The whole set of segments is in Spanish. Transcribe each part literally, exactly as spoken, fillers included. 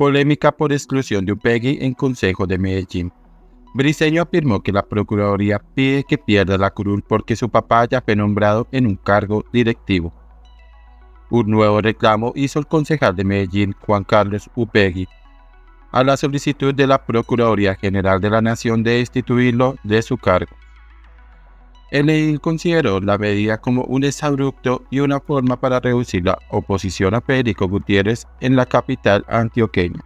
Polémica por exclusión de Upegui en Consejo de Medellín. Briceño afirmó que la Procuraduría pide que pierda la curul porque su papá ya fue nombrado en un cargo directivo. Un nuevo reclamo hizo el concejal de Medellín, Juan Carlos Upegui, a la solicitud de la Procuraduría General de la Nación de destituirlo de su cargo. El edil consideró la medida como un exabrupto y una forma para reducir la oposición a Federico Gutiérrez en la capital antioqueña.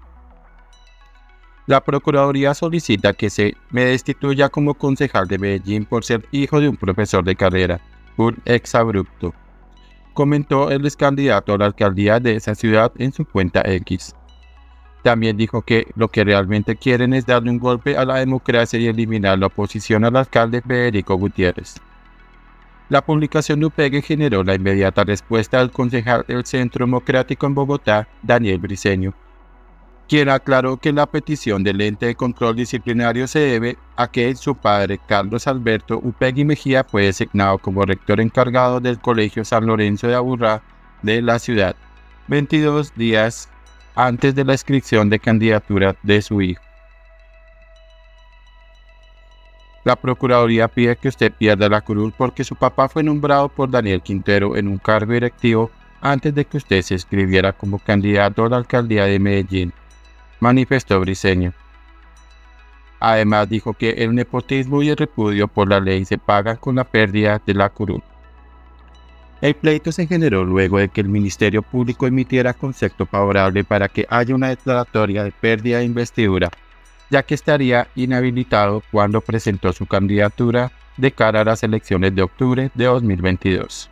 La Procuraduría solicita que se me destituya como concejal de Medellín por ser hijo de un profesor de carrera, un exabrupto, comentó el excandidato a la alcaldía de esa ciudad en su cuenta X. También dijo que lo que realmente quieren es darle un golpe a la democracia y eliminar la oposición al alcalde Federico Gutiérrez. La publicación de Upegui generó la inmediata respuesta del concejal del Centro Democrático en Bogotá, Daniel Briceño, quien aclaró que la petición del ente de control disciplinario se debe a que su padre, Carlos Alberto Upegui Mejía, fue designado como rector encargado del Colegio San Lorenzo de Aburrá de la ciudad, veintidós días antes de la inscripción de candidatura de su hijo. La Procuraduría pide que usted pierda la curul porque su papá fue nombrado por Daniel Quintero en un cargo directivo antes de que usted se inscribiera como candidato a la alcaldía de Medellín, manifestó Briceño. Además dijo que el nepotismo y el repudio por la ley se pagan con la pérdida de la curul. El pleito se generó luego de que el Ministerio Público emitiera concepto favorable para que haya una declaratoria de pérdida de investidura, ya que estaría inhabilitado cuando presentó su candidatura de cara a las elecciones de octubre de dos mil veintidós.